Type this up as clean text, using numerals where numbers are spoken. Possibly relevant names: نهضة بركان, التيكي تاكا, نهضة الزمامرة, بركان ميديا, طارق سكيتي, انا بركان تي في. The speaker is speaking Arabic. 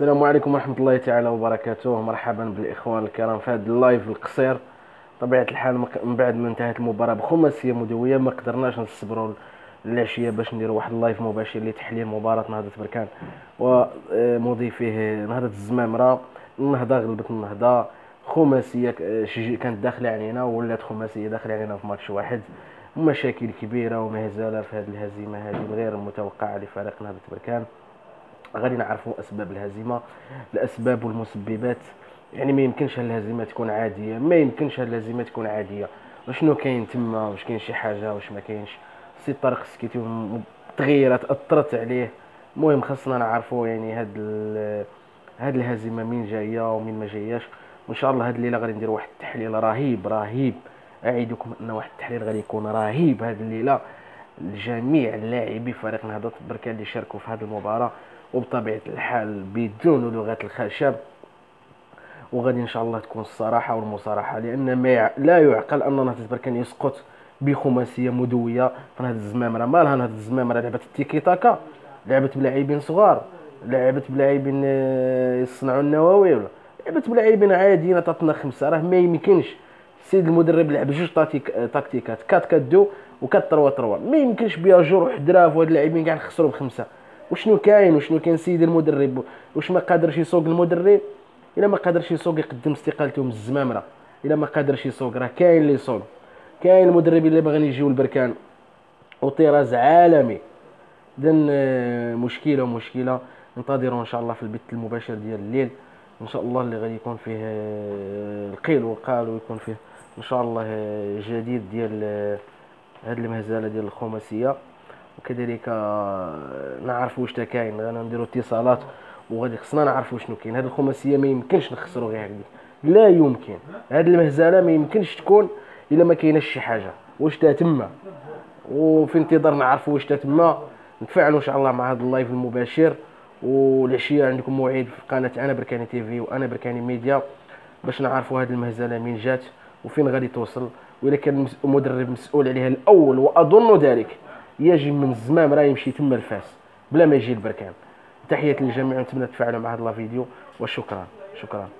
السلام عليكم ورحمة الله تعالى وبركاته. مرحبا بالاخوان الكرام في هذا اللايف القصير. طبيعة الحال من بعد ما انتهت المباراة بخماسية مدوية ما قدرناش نصبروا العشية باش نديروا واحد اللايف مباشر لتحليل مباراة نهضة بركان ومضيفيه نهضة الزمامرة. النهضة غلبت النهضة، خماسية كانت داخلة علينا ولات خماسية داخلة علينا في ماتش واحد. مشاكل كبيرة وما زال في هذه الهزيمة هذه غير المتوقعة لفريق نهضة بركان. غادي نعرفوا اسباب الهزيمه، الاسباب والمسببات. يعني ما يمكنش الهزيمه تكون عاديه، ما يمكنش الهزيمه تكون عاديه. شنو كاين تما؟ واش كاين شي حاجه؟ واش ما كاينش؟ السي طارق سكيتي تغيرات اثرت عليه. المهم خاصنا نعرفوا يعني هاد الهزيمه من جايه ومن ما جاياش. وان شاء الله هاد الليله غادي ندير واحد التحليل رهيب. اعيدكم ان واحد التحليل غادي يكون رهيب هاد الليله لجميع اللاعبي فريق نهضه بركان اللي شاركوا في هاد المباراه، وبطبيعه الحال بدون لغه الخشب. وغادي ان شاء الله تكون الصراحه والمصارحه، لان لا يعقل ان نهضه بركان يسقط بخماسيه مدويه في نهضه الزمامره. مالها نهضه الزمامره لعبت التيكي تاكا، لعبت بلاعبين صغار، لعبت بلاعبين يصنعوا النواوي، ولا لعبت بلاعبين عاديين تعطينا خمسه. راه ما يمكنش السيد المدرب لعب جوج تاكتيكات 4-4-2 و 4-3-3. ما يمكنش بها جروح دراف وهاد اللاعبين كاع نخسروا بخمسه. وشنو كاين؟ وشنو كاين السيد المدرب؟ واش ما قادرش يسوق المدرب؟ الا ما قادرش يسوق يقدم استقالته من الزمامره. الا ما قادرش يسوق راه كاين اللي يسوق. كاين المدربين اللي باغيين يجيو لبركان وطراز عالمي. اذا مشكله ننتظروا ان شاء الله في البث المباشر ديال الليل ان شاء الله، اللي غادي يكون فيه القيل والقال، ويكون فيه ان شاء الله جديد ديال هاد المهزله ديال الخماسيه. وكذلك نعرفوا واش تا كاين. غادي نديروا اتصالات وغادي خصنا نعرفوا شنو كاين. هاد الخماسيه ما يمكنش نخسروا غير هكذا، لا يمكن. هاد المهزله ما يمكنش تكون الا ما كايناش شي حاجه. واش تا تما؟ وفي انتظار نعرفوا واش تا تما. نتفاعلوا ان شاء الله مع هاد اللايف المباشر. والعشيه عندكم موعد في قناه انا بركان تي في وانا بركان ميديا باش نعرفوا هاد المهزله مين جات وفين غادي توصل. واذا كان المدرب مسؤول عليها الاول، واظن ذلك، يجي من الزمامره يمشي تما لفاس بلا ما يجي لبركان. تحياتي للجميع، ونتمنى تفاعلوا مع هذا الفيديو، وشكرا.